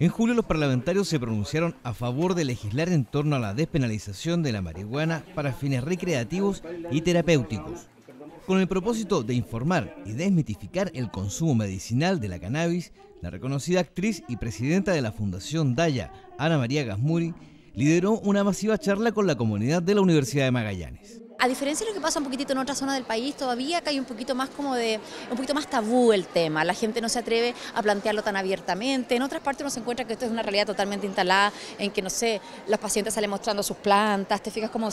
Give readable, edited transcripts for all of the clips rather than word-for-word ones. En julio los parlamentarios se pronunciaron a favor de legislar en torno a la despenalización de la marihuana para fines recreativos y terapéuticos, con el propósito de informar y desmitificar el consumo medicinal de la cannabis. La reconocida actriz y presidenta de la Fundación Daya, Ana María Gazmuri, lideró una masiva charla con la comunidad de la Universidad de Magallanes. A diferencia de lo que pasa un poquitito en otra zona del país, todavía acá hay un poquito más tabú el tema. La gente no se atreve a plantearlo tan abiertamente. En otras partes uno se encuentra que esto es una realidad totalmente instalada, en que, no sé, los pacientes salen mostrando sus plantas, te fijas como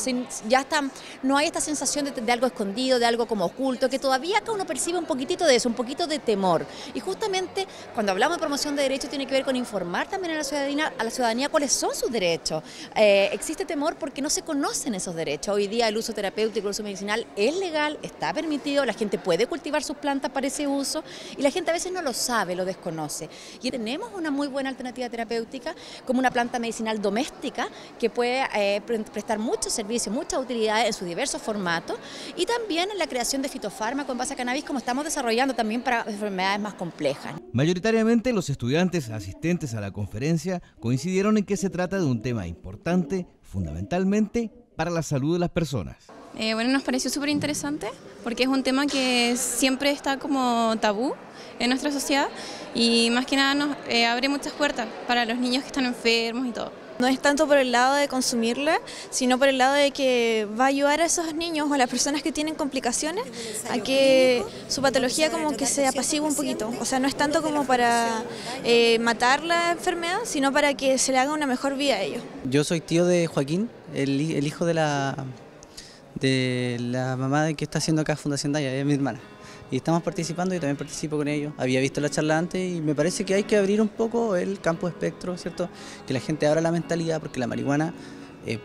ya están, no hay esta sensación de algo escondido, de algo como oculto, que todavía acá uno percibe un poquitito de eso, un poquito de temor. Y justamente cuando hablamos de promoción de derechos tiene que ver con informar también a la ciudadanía cuáles son sus derechos. Existe temor porque no se conocen esos derechos. Hoy día el uso terapéutico el uso medicinal es legal, está permitido, la gente puede cultivar sus plantas para ese uso y la gente a veces no lo sabe, lo desconoce. Y tenemos una muy buena alternativa terapéutica como una planta medicinal doméstica que puede prestar muchos servicios, muchas utilidades en sus diversos formatos y también en la creación de fitofármaco en base a cannabis como estamos desarrollando también para enfermedades más complejas. Mayoritariamente los estudiantes asistentes a la conferencia coincidieron en que se trata de un tema importante, fundamentalmente para la salud de las personas. Bueno, nos pareció súper interesante porque es un tema que siempre está como tabú en nuestra sociedad y más que nada nos abre muchas puertas para los niños que están enfermos y todo. No es tanto por el lado de consumirla, sino por el lado de que va a ayudar a esos niños o a las personas que tienen complicaciones a que su patología como que se apacigüe un poquito. O sea, no es tanto como para matar la enfermedad, sino para que se le haga una mejor vida a ellos. Yo soy tío de Joaquín, el hijo de la mamá de que está haciendo acá Fundación Daya, es mi hermana. Y estamos participando, y también participo con ellos. Había visto la charla antes y me parece que hay que abrir un poco el campo de espectro, ¿cierto? Que la gente abra la mentalidad porque la marihuana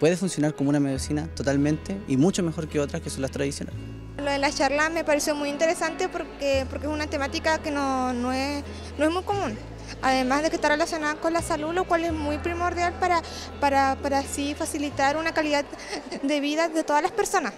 puede funcionar como una medicina totalmente y mucho mejor que otras que son las tradicionales. Lo de la charla me pareció muy interesante porque es una temática que no es muy común. Además de que está relacionada con la salud, lo cual es muy primordial para así facilitar una calidad de vida de todas las personas.